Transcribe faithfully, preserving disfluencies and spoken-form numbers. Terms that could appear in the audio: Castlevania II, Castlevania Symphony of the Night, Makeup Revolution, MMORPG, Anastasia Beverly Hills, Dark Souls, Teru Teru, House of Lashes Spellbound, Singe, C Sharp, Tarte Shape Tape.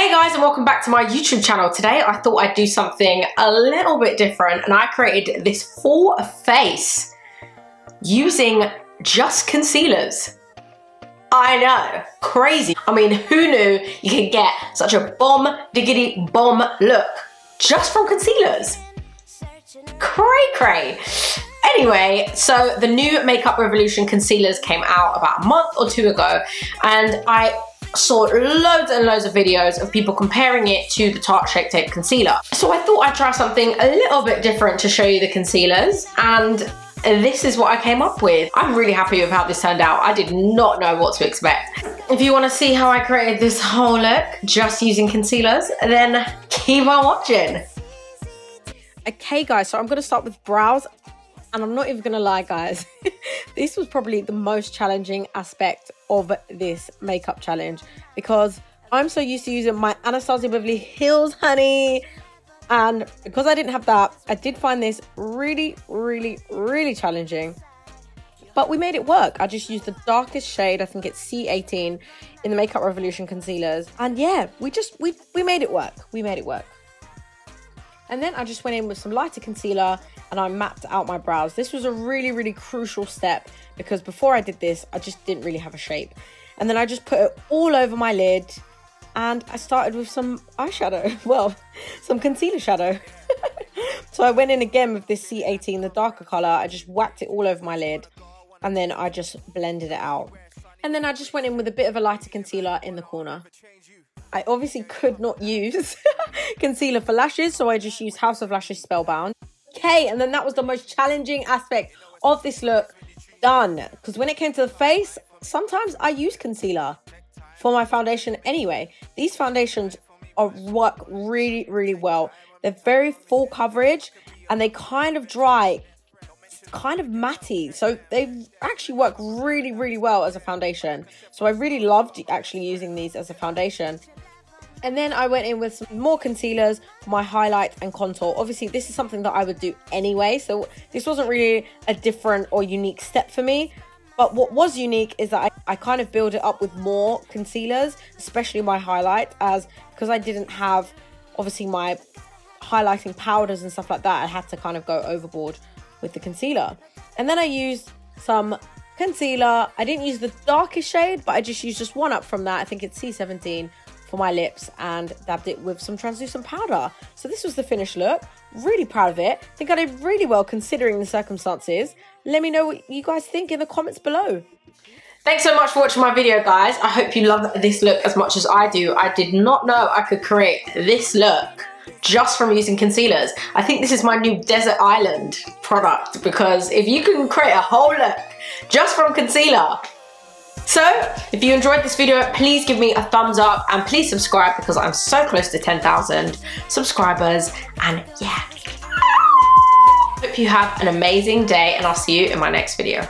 Hey guys, and welcome back to my YouTube channel. Today I thought I'd do something a little bit different, and I created this full face using just concealers. I know, crazy. I mean, who knew you could get such a bomb diggity bomb look just from concealers? Cray cray. Anyway, so the new Makeup Revolution concealers came out about a month or two ago, and I saw loads and loads of videos of people comparing it to the Tarte Shape Tape concealer. So I thought I'd try something a little bit different to show you the concealers, and this is what I came up with. I'm really happy with how this turned out. I did not know what to expect. If you want to see how I created this whole look just using concealers, then keep on watching. Okay guys, so I'm going to start with brows. And I'm not even gonna lie, guys, this was probably the most challenging aspect of this makeup challenge, because I'm so used to using my Anastasia Beverly Hills, honey. And because I didn't have that, I did find this really, really, really challenging. But we made it work. I just used the darkest shade, I think it's C eighteen, in the Makeup Revolution concealers. And yeah, we just, we, we made it work. We made it work. And then I just went in with some lighter concealer and I mapped out my brows. This was a really, really crucial step because before I did this, I just didn't really have a shape. And then I just put it all over my lid and I started with some eyeshadow. Well, some concealer shadow. So I went in again with this C eighteen, the darker color. I just whacked it all over my lid and then I just blended it out. And then I just went in with a bit of a lighter concealer in the corner. I obviously could not use concealer for lashes, so I just used House of Lashes Spellbound. Okay, and then that was the most challenging aspect of this look done. Because when it came to the face, sometimes I use concealer for my foundation anyway. These foundations are, work really, really well. They're very full coverage and they kind of dry, kind of matty, so they actually work really, really well as a foundation. So I really loved actually using these as a foundation. And then I went in with some more concealers for my highlight and contour. Obviously, this is something that I would do anyway, so this wasn't really a different or unique step for me. But what was unique is that I, I kind of build it up with more concealers, especially my highlight, as because I didn't have, obviously, my highlighting powders and stuff like that, I had to kind of go overboard with the concealer. And then I used some concealer. I didn't use the darkest shade, but I just used just one up from that. I think it's C seventeen. For my lips, and dabbed it with some translucent powder. So this was the finished look. Really proud of it. I think I did really well considering the circumstances. Let me know what you guys think in the comments below. Thanks so much for watching my video, guys. I hope you love this look as much as I do. I did not know I could create this look just from using concealers. I think this is my new Desert Island product, because if you can create a whole look just from concealer. So, if you enjoyed this video, please give me a thumbs up and please subscribe, because I'm so close to ten thousand subscribers, and yeah. Hope you have an amazing day and I'll see you in my next video.